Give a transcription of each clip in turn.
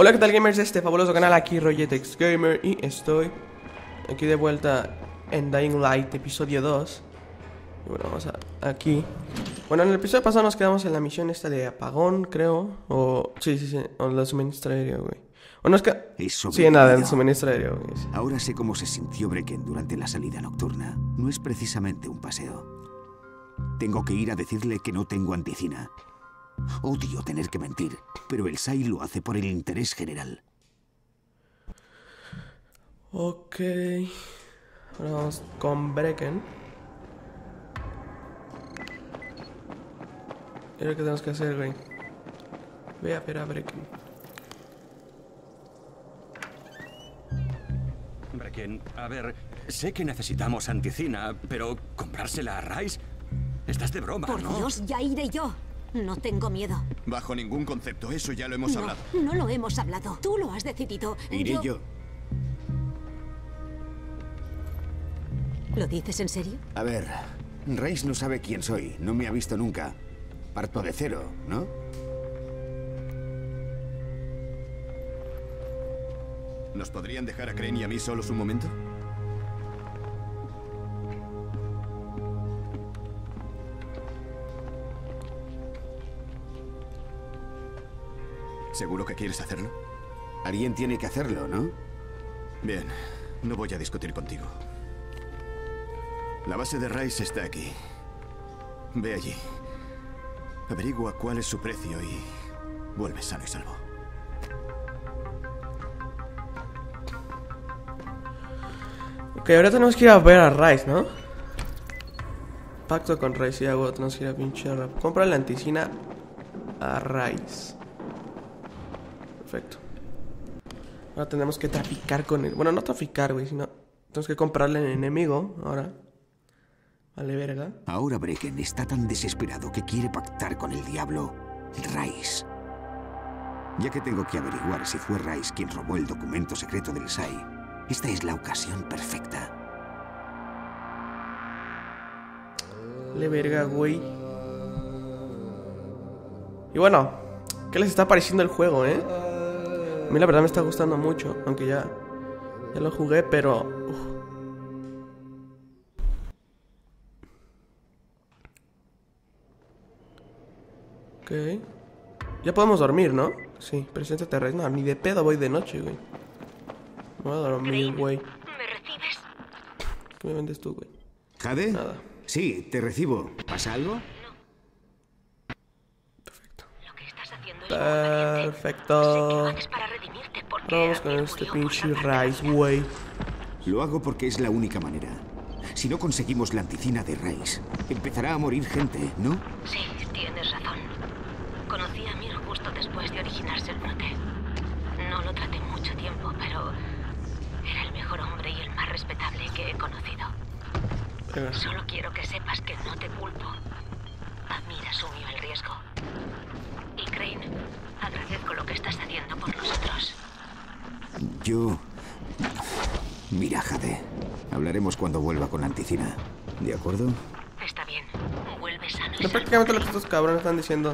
Hola, ¿qué tal, gamers? De este fabuloso canal, aquí RoyetexGamer, y estoy aquí de vuelta en Dying Light, episodio 2. Y bueno, vamos aquí. Bueno, en el episodio pasado nos quedamos en la misión esta de apagón, creo. O... sí, o la suministro aéreo, güey. O no es que... sí, en la del suministro aéreo, güey. Sí. Ahora sé cómo se sintió Brecken durante la salida nocturna. No es precisamente un paseo. Tengo que ir a decirle que no tengo anticina. Odio tener que mentir, pero el SAI lo hace por el interés general. Ok. Ahora vamos con Brecken. ¿Qué es lo que tenemos que hacer, güey? Voy a ver a Brecken. Brecken, a ver, sé que necesitamos anticina, pero ¿comprársela a Rice? Estás de broma, ¿no? Por Dios, ya iré yo. No tengo miedo. Bajo ningún concepto, eso ya lo hemos hablado. No lo hemos hablado, tú lo has decidido. Iré yo. ¿Lo dices en serio? A ver, Rais no sabe quién soy, no me ha visto nunca. Parto de cero, ¿no? ¿Nos podrían dejar a Crane y a mí solos un momento? ¿Seguro que quieres hacerlo? Alguien tiene que hacerlo, ¿no? Bien, no voy a discutir contigo. La base de Rais está aquí. Ve allí. Averigua cuál es su precio y... vuelve sano y salvo. Ok, ahora tenemos que ir a ver a Rais, ¿no? Pacto con Rais y agua, tenemos que ir a pinchar. Compra la anticina a Rais. Perfecto. Ahora tenemos que traficar con él. Bueno, no traficar, güey, sino... tenemos que comprarle al enemigo, ahora. Vale, verga. Ahora Brecken está tan desesperado que quiere pactar con el diablo, Rais. Ya que tengo que averiguar si fue Rais quien robó el documento secreto del SAI, esta es la ocasión perfecta. Le verga, güey. Y bueno, ¿qué les está pareciendo el juego, eh? A mí la verdad me está gustando mucho, aunque ya lo jugué, pero... uf. Ok. Ya podemos dormir, ¿no? Sí, presente terrestre. No, ni de pedo voy de noche, güey. Me voy a dormir, güey. ¿Me recibes? ¿Qué me vendes tú, güey? ¿Jade? Nada. Sí, te recibo. ¿Pasa algo? No. Perfecto. Lo que estás haciendo es perfecto. Vamos con este pinche Rais, güey. Lo hago porque es la única manera. Si no conseguimos la anticina de Rais, empezará a morir gente, ¿no? Sí, tienes razón. Conocí a Amir justo después de originarse el brote. No lo traté mucho tiempo, pero era el mejor hombre y el más respetable que he conocido. Solo quiero que sepas que no te culpo. Amir asumió el riesgo. Y Crane, agradezco lo que estás haciendo por nosotros. Yo... mira, Jade. Hablaremos cuando vuelva con la anticina. ¿De acuerdo? Está bien. Vuelve sano. Pero prácticamente lo que estos cabrones están diciendo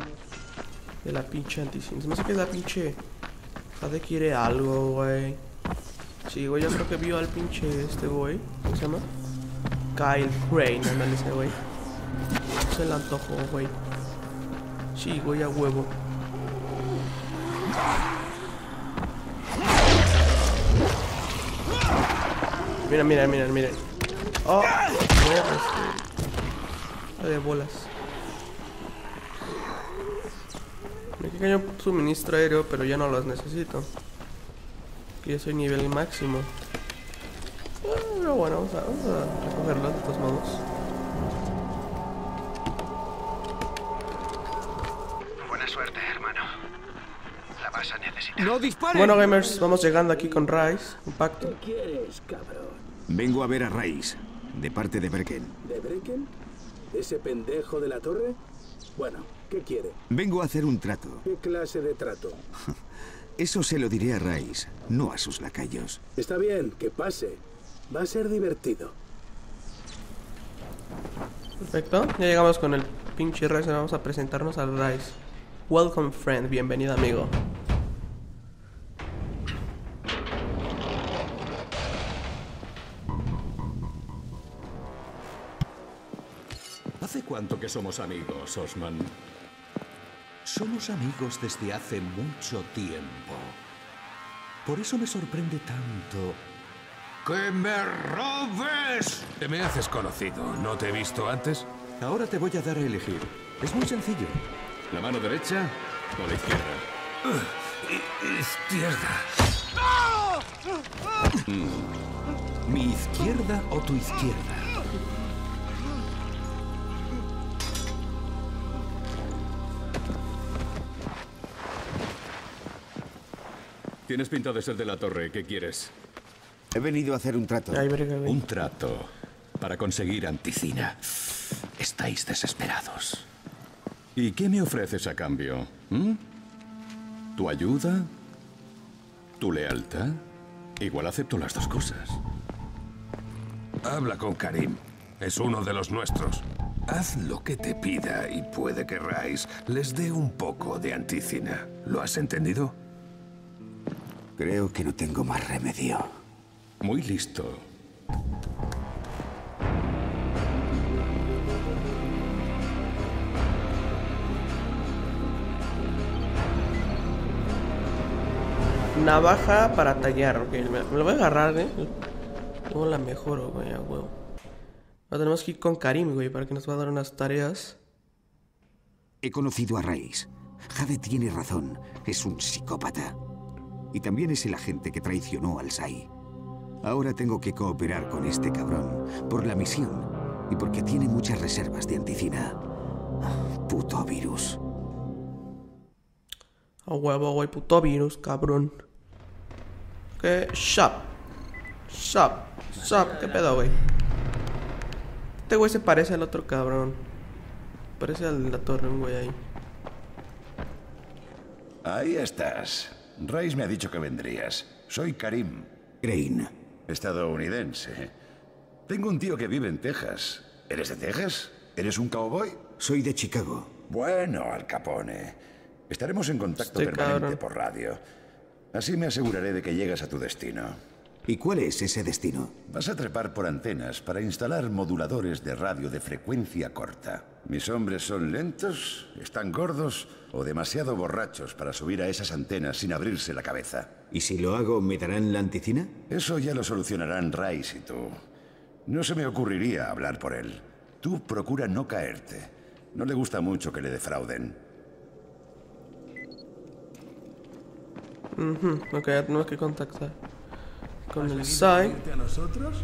de la pinche anticina. Se me hace que la pinche... Jade quiere algo, güey. Sí, güey, yo creo que vio al pinche este güey. ¿Cómo se llama? Kyle Crane, ándale ese güey. Se le antojó, güey. Sí, güey, a huevo. Mira, mira, mira, mira. Oh, mira, de bolas. Aquí cayó un suministro aéreo, pero ya no los necesito. Aquí ya soy nivel máximo. Pero bueno, vamos a recogerlos de todos modos. Buena suerte, hermano. La vas a necesitar. ¡No dispares! Bueno, gamers, vamos llegando aquí con Rais. Un pacto. ¿Qué quieres, cabrón? Vengo a ver a Rais, de parte de Brecken. ¿De Brecken? ¿Ese pendejo de la torre? Bueno, ¿qué quiere? Vengo a hacer un trato. ¿Qué clase de trato? Eso se lo diré a Rais, no a sus lacayos. Está bien, que pase. Va a ser divertido. Perfecto, ya llegamos con el pinche Rais. Vamos a presentarnos al Rais. Welcome, friend, bienvenido, amigo. ¿Hace cuánto que somos amigos, Osman? Somos amigos desde hace mucho tiempo. Por eso me sorprende tanto... ¡Que me robes! Te me haces conocido. ¿No te he visto antes? Ahora te voy a dar a elegir. Es muy sencillo. ¿La mano derecha o la izquierda? Izquierda. ¿Mi izquierda o tu izquierda? Tienes pinta de ser de la torre. ¿Qué quieres? He venido a hacer un trato. Un trato para conseguir Anticina. Estáis desesperados. ¿Y qué me ofreces a cambio? ¿Tu ayuda? ¿Tu lealtad? Igual acepto las dos cosas. Habla con Karim. Es uno de los nuestros. Haz lo que te pida y puede que Rais les dé un poco de Anticina. ¿Lo has entendido? Creo que no tengo más remedio. Muy listo. Navaja para tallar. Ok, me lo voy a agarrar, Tengo la mejor, güey, a huevo. Ahora tenemos que ir con Karim, güey, para que nos va a dar unas tareas. He conocido a Rais. Jade tiene razón. Es un psicópata. Y también es el agente que traicionó al SAI. Ahora tengo que cooperar con este cabrón, por la misión y porque tiene muchas reservas de Anticina. Puto virus. A huevo, güey, puto virus, cabrón. ¿Qué? Shop. Shop. Shop. ¿Qué pedo, güey? Este güey se parece al otro cabrón. Parece al de la torre, un güey ahí. Ahí estás. Rais me ha dicho que vendrías. Soy Karim. Crane. Estadounidense. Tengo un tío que vive en Texas. ¿Eres de Texas? ¿Eres un cowboy? Soy de Chicago. Bueno, Al Capone. Estaremos en contacto permanente por radio. Así me aseguraré de que llegas a tu destino. ¿Y cuál es ese destino? Vas a trepar por antenas para instalar moduladores de radio de frecuencia corta. Mis hombres son lentos, están gordos o demasiado borrachos para subir a esas antenas sin abrirse la cabeza. ¿Y si lo hago, me darán la Anticina? Eso ya lo solucionarán Rice y tú. No se me ocurriría hablar por él. Tú procura no caerte. No le gusta mucho que le defrauden. Ok, tenemos que contactar con el SAI. ¿A nosotros?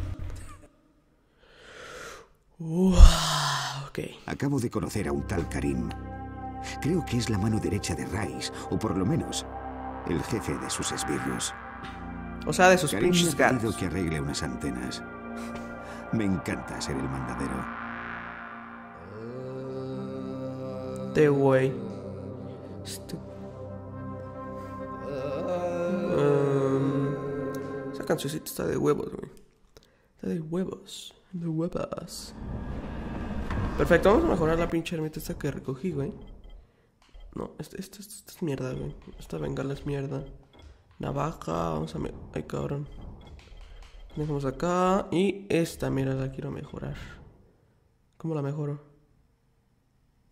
Okay. Acabo de conocer a un tal Karim. Creo que es la mano derecha de Rais, o por lo menos el jefe de sus esbirros. O sea, de sus pinches gatos. Karim me ha pedido que arregle unas antenas. Me encanta ser el mandadero. Este güey. Esa cancioncita está de huevos, güey. Está de huevos. De huevas. Perfecto, vamos a mejorar la pinche ermita esta que recogí, güey. No, esta es mierda, güey. Esta bengala es mierda. Navaja, vamos a... Ay, cabrón. Dejamos acá. Y esta, mira, la quiero mejorar. ¿Cómo la mejoro?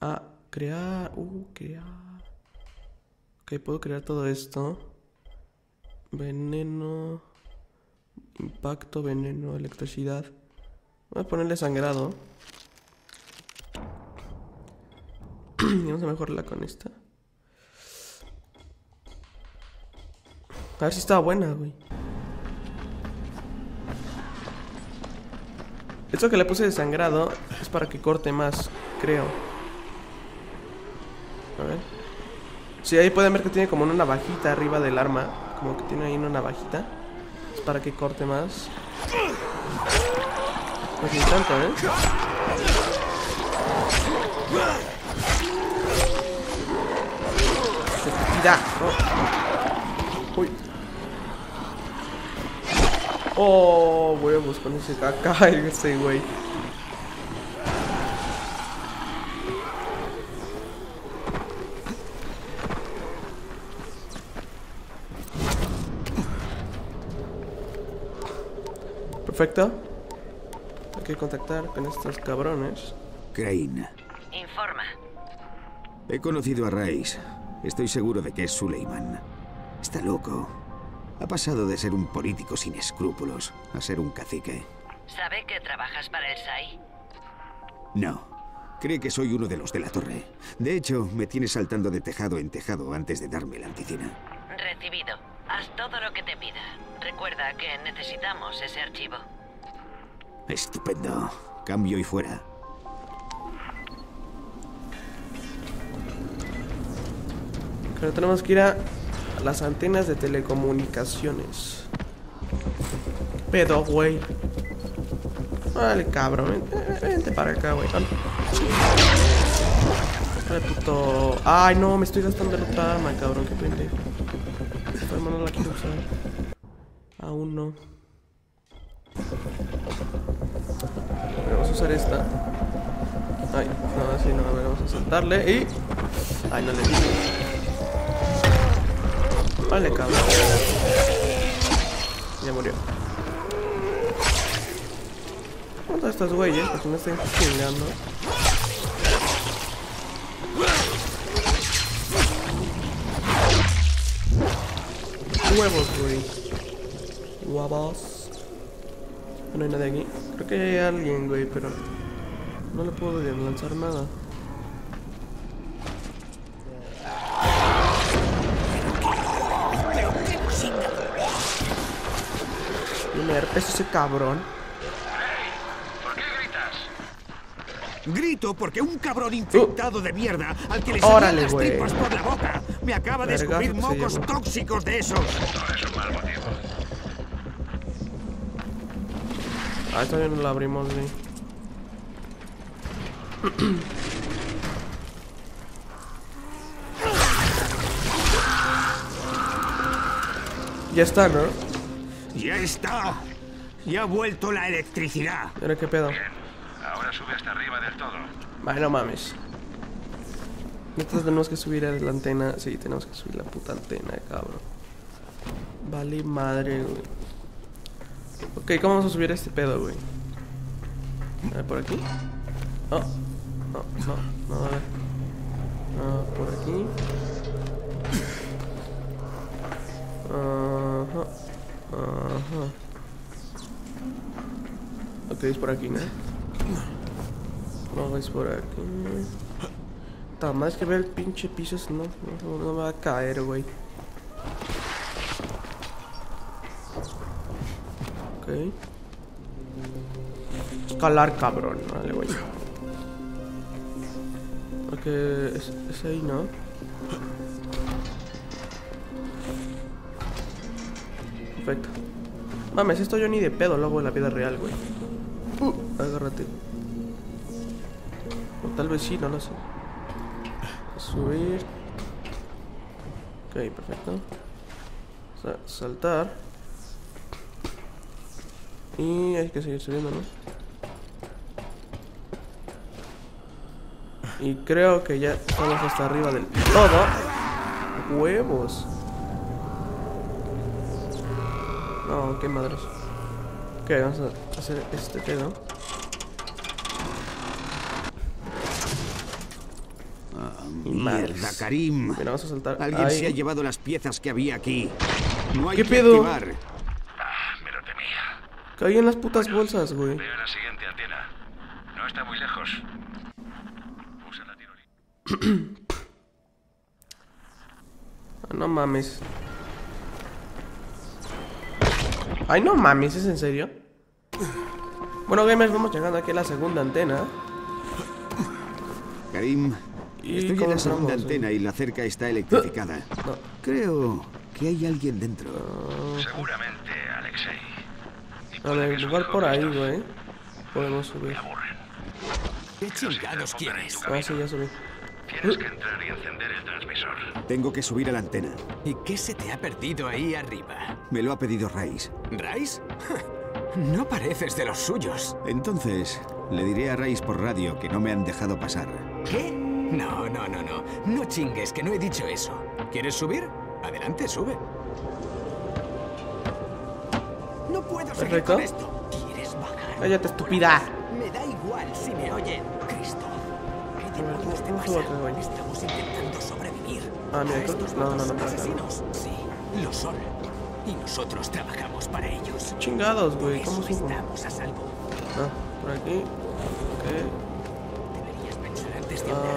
Ah, crear... crear... Ok, puedo crear todo esto. Veneno... Impacto, veneno, electricidad. Voy a ponerle sangrado. Vamos a mejorarla con esta. A ver si está buena, güey. Esto que le puse de sangrado es para que corte más, creo. A ver. Sí, ahí pueden ver que tiene como una navajita arriba del arma. Como que tiene ahí una navajita. Es para que corte más. No tiene tanto, ¿eh? Uy. Oh, huevos con ese caca, ese güey. Perfecto. Hay que contactar con estos cabrones. Crane. Informa. He conocido a Rais. Estoy seguro de que es Suleiman. Está loco. Ha pasado de ser un político sin escrúpulos a ser un cacique. ¿Sabe que trabajas para el SAI? No. Cree que soy uno de los de la torre. De hecho, me tiene saltando de tejado en tejado antes de darme la anticina. Recibido. Haz todo lo que te pida. Recuerda que necesitamos ese archivo. Estupendo. Cambio y fuera. Pero tenemos que ir a las antenas de telecomunicaciones. ¿Qué pedo, güey? Vale, cabrón. Vente para acá, güey. Vale, puto. Ay, no, me estoy gastando el otro arma, cabrón. Qué pendejo. Esta arma no la quiero usar. Aún no. Vamos a usar esta. Ay, no, así no. Vamos a saltarle y... ay, no le digo. Vale, cabrón. Ya murió. Todas estas güeyes, para que no estén chingando. Huevos, güey. Huevos. No hay nadie aquí. Creo que hay alguien, güey, pero no le puedo lanzar nada. Primer peso ese cabrón. Grito porque un cabrón infectado de mierda al que le salen las tripas por la boca me acaba de escupir mocos tóxicos de esos. No es un mal motivo. Ah, esta ya no la abrimos, ¿sí? Ya está, ¿no? Ya está. Ya ha vuelto la electricidad. ¿Pero qué pedo? Ahora sube hasta arriba del todo. Vale, no mames. Entonces tenemos que subir a la antena. Sí, tenemos que subir la puta antena, cabrón. Vale, madre, güey. Ok, ¿cómo vamos a subir a este pedo, güey? A ver, por aquí. Oh, no, no, no, a ver. No, por aquí. Ajá, ajá. Ok, es por aquí, ¿no? No, es por aquí. Está más que ver el pinche piso, no, no, no me va a caer, güey. Ok. Escalar, cabrón. Vale, güey. Ok, es ahí, ¿no? Perfecto. Mames, esto yo ni de pedo lo hago en la vida real, güey. Agárrate. O tal vez sí, no lo sé. Subir. Ok, perfecto. Saltar. Y hay que seguir subiendo, ¿no? Y creo que ya estamos hasta arriba del todo. ¡Huevos! No, qué madres. Ok, vamos a hacer este pedo. Mierda, Karim. Mira, vamos a saltar. Alguien se ha llevado las piezas que había aquí. No hay ¿qué pedo? Me lo temía. Caí en las putas bolsas, güey. Veo la siguiente antena. No está muy lejos. Usa la tirolina. No mames. Ay, no mames, ¿es en serio? Bueno, gamers, vamos llegando aquí a la segunda antena. Karim. Estoy en la segunda antena y la cerca está electrificada. Creo que hay alguien dentro. Seguramente, Alexei. A ver, lugar por ahí, güey. Podemos subir. ¿Qué chingados quieres? Ah, sí, ya subí. Tienes que entrar y encender el transmisor. Tengo que subir a la antena. ¿Y qué se te ha perdido ahí arriba? Me lo ha pedido Rais. ¿Rais? No pareces de los suyos. Entonces, le diré a Rais por radio que no me han dejado pasar. ¿Qué? No, no, no, no. No chingues, que no he dicho eso. ¿Quieres subir? Adelante, sube. No puedo seguir con esto. ¿Quieres bajar? Cállate, estúpida. Me da igual si me oyen. Cristo, ¿qué demonios te pasa? Estamos intentando sobrevivir. Ah, mira, estos no, asesinos. Sí, lo son. Y nosotros trabajamos para ellos. Chingados, güey. ¿Cómo estamos a salvo? Ah, por aquí. Ok. Deberías pensar antes de hablar,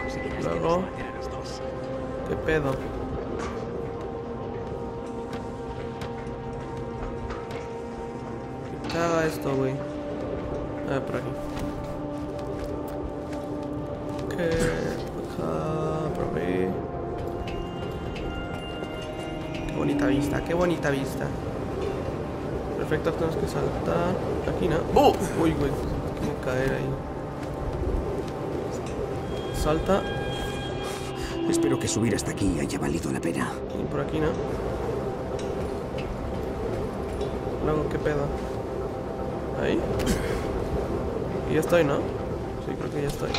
Cristo. Luego. ¿Qué pedo? ¿Qué caga esto, güey? A ver, por aquí. Ok, por ahí. Qué bonita vista, qué bonita vista. Perfecto, tenemos que saltar. Aquí, ¿no? ¡Oh! Uy, güey. Tengo que caer ahí. Salta. Espero que subir hasta aquí haya valido la pena. Y por aquí, ¿no? Luego, ¿qué pedo? Ahí. Y ya estoy, ¿no? Sí, creo que ya estoy.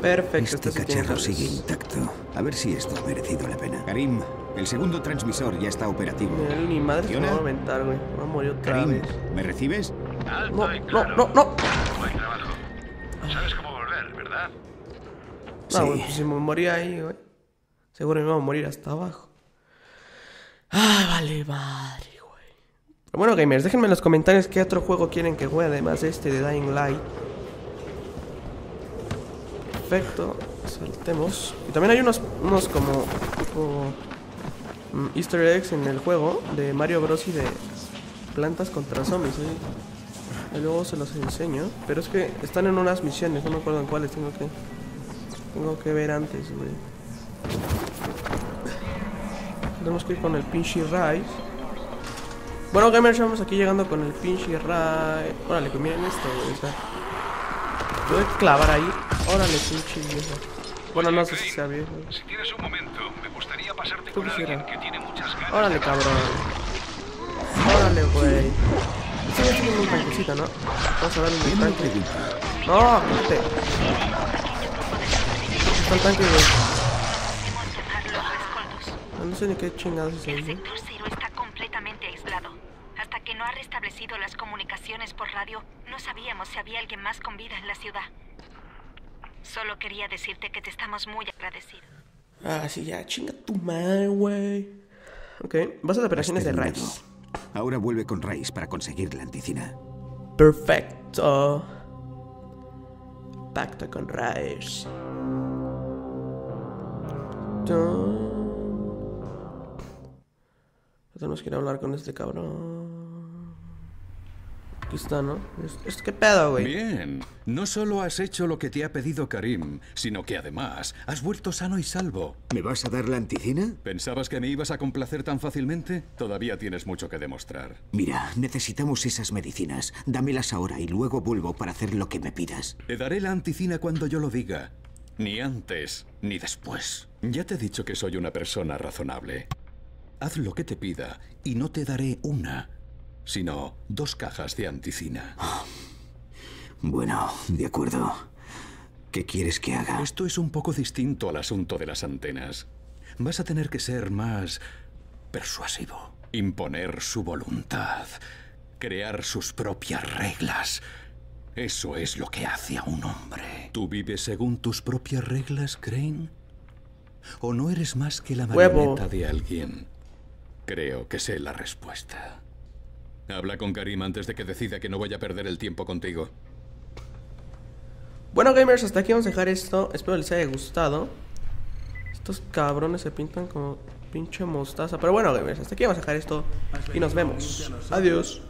Perfecto. Este cacharro sigue intacto. A ver si esto ha merecido la pena. Karim, el segundo transmisor ya está operativo. Mi madre se va a aumentar, güey. Me voy a morir otra vez. Karim, ¿me recibes? No. Buen trabajo. Sabes cómo volver, ¿verdad? No, güey, pues si me moría ahí, güey. Seguro me va a morir hasta abajo. Ay, vale, madre, güey. Pero bueno, gamers, déjenme en los comentarios qué otro juego quieren que juegue, además de este de Dying Light. Perfecto, saltemos. Y también hay unos como tipo Easter eggs en el juego de Mario Bros. Y de plantas contra zombies, ¿eh? Y luego se los enseño. Pero es que están en unas misiones, no me acuerdo en cuáles. Tengo que ver antes, güey. Tenemos que ir con el pinche Rice. Bueno, gamers, vamos aquí llegando con el pinche Rice. Órale, que miren esto, güey. O sea, voy a clavar ahí. Órale, pinche viejo. Bueno, no sé si sea viejo. Si tienes un momento, me gustaría pasarte con alguien que tiene muchas ganas. Órale, cabrón. Órale, güey. Este ya tiene un tanquecito, ¿no? Vamos a darle un tanque. ¡No! ¡Quítate! Está el tanque, güey. No sé ni qué chingados es ahí, ¿eh? El sector cero está completamente aislado. Hasta que no ha restablecido las comunicaciones por radio, no sabíamos si había alguien más con vida en la ciudad. Solo quería decirte que te estamos muy agradecidos. Ah, sí, ya, chinga tu madre, güey. Ok, vas a las operaciones de Rais. Ahora vuelve con Rais para conseguir la anticina. Perfecto. Pacto con Rais. Tenemos que ir a hablar con este cabrón. Aquí está, ¿no? Es que pedo, güey. Bien. No solo has hecho lo que te ha pedido Karim, sino que además has vuelto sano y salvo. ¿Me vas a dar la anticina? ¿Pensabas que me ibas a complacer tan fácilmente? Todavía tienes mucho que demostrar. Mira, necesitamos esas medicinas. Dámelas ahora y luego vuelvo para hacer lo que me pidas. Te daré la anticina cuando yo lo diga. Ni antes, ni después. Ya te he dicho que soy una persona razonable. Haz lo que te pida y no te daré una, sino 2 cajas de anticina. Bueno, de acuerdo. ¿Qué quieres que haga? Esto es un poco distinto al asunto de las antenas. Vas a tener que ser más persuasivo. Imponer su voluntad. Crear sus propias reglas. Eso es lo que hace a un hombre. ¿Tú vives según tus propias reglas, Crane? ¿O no eres más que la marioneta de alguien? Creo que sé la respuesta. Habla con Karim antes de que decida que no vaya a perder el tiempo contigo. Bueno, gamers, hasta aquí vamos a dejar esto. Espero les haya gustado. Estos cabrones se pintan como pinche mostaza. Pero bueno, gamers, hasta aquí vamos a dejar esto. Y nos vemos. Adiós.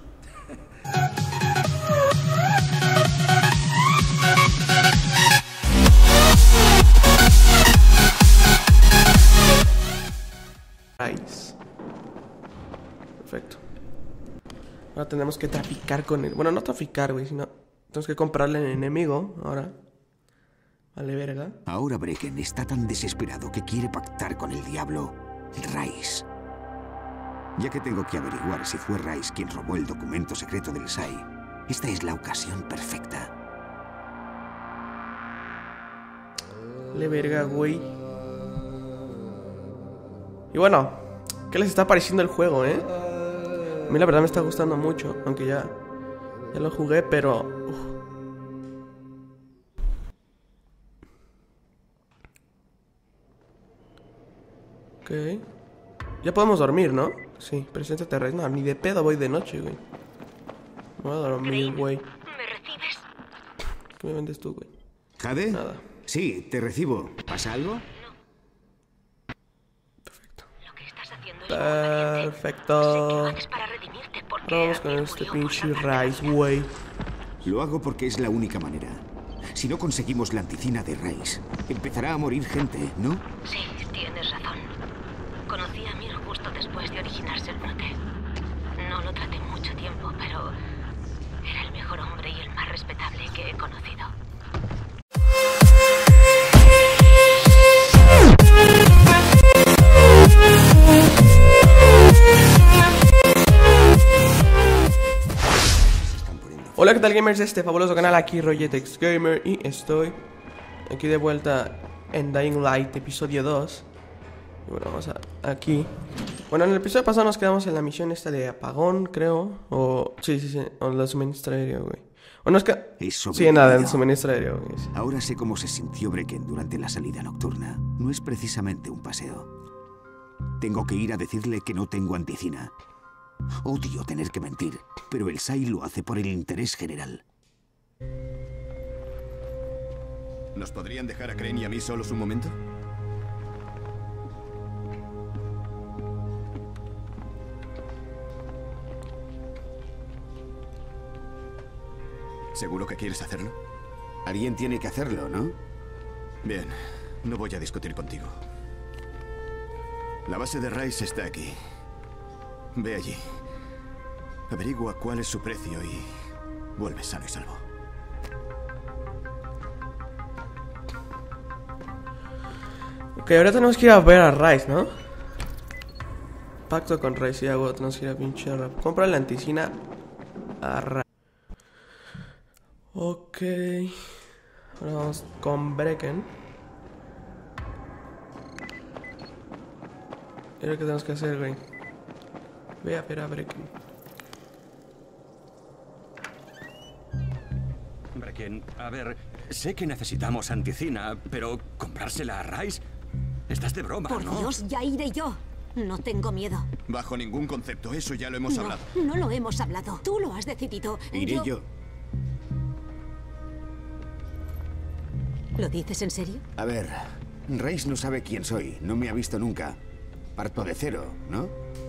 Nice. Perfecto. Ahora tenemos que traficar con él. Bueno, no traficar, güey, sino tenemos que comprarle al enemigo ahora. Vale, verga. Ahora Brecken está tan desesperado que quiere pactar con el diablo Rais. Ya que tengo que averiguar si fue Rais quien robó el documento secreto del SAI, esta es la ocasión perfecta. Le verga, güey. Y bueno, ¿Qué les está pareciendo el juego, eh? A mí la verdad me está gustando mucho, aunque ya lo jugué, pero... Uf. Ok. Ya podemos dormir, ¿no? Sí, presencia terrestre. No, ni de pedo voy de noche, güey. Me voy a dormir, güey. ¿Me recibes? ¿Qué me vendes tú, güey? ¿Jade? Nada. Sí, te recibo. ¿Pasa algo? Perfecto. Vamos con este pinche Rice, güey. Lo hago porque es la única manera. Si no conseguimos la anticina de Rice, empezará a morir gente, ¿no? Sí, tienes razón. Conocí a Amir justo después de originarse el brote. No lo traté mucho tiempo, pero era el mejor hombre y el más respetable que he conocido. Hola, ¿qué tal, gamers? Este fabuloso canal, aquí RoyetexGamer, y estoy aquí de vuelta en Dying Light, episodio 2. Y bueno, vamos aquí. Bueno, en el episodio pasado nos quedamos en la misión esta de apagón, creo. O... sí, o la suministra aérea, güey. O nos queda... sí, nada, el suministro aéreo, güey. Ahora sé cómo se sintió Brecken durante la salida nocturna. No es precisamente un paseo. Tengo que ir a decirle que no tengo anticina. Odio tener que mentir, pero el SAI lo hace por el interés general. ¿Nos podrían dejar a Crane y a mí solos un momento? ¿Seguro que quieres hacerlo? Alguien tiene que hacerlo, ¿no? Bien, no voy a discutir contigo. La base de Rais está aquí. Ve allí. Averigua cuál es su precio y vuelve sano y salvo. Ok, ahora tenemos que ir a ver a Rice, ¿no? Pacto con Rice y agua. Tenemos que ir a pinche rap. Compra la anticina a Rice. Ok. Ahora vamos con Brecken. ¿Qué es lo que tenemos que hacer, güey? Voy a ver a Brecken. Brecken, a ver, sé que necesitamos anticina, pero ¿comprársela a Rice? Estás de broma, ¿no? Por Dios, ya iré yo. No tengo miedo. Bajo ningún concepto, eso ya lo hemos hablado. No lo hemos hablado, tú lo has decidido. Iré yo. ¿Lo dices en serio? A ver, Rice no sabe quién soy, no me ha visto nunca. Parto de cero, ¿no?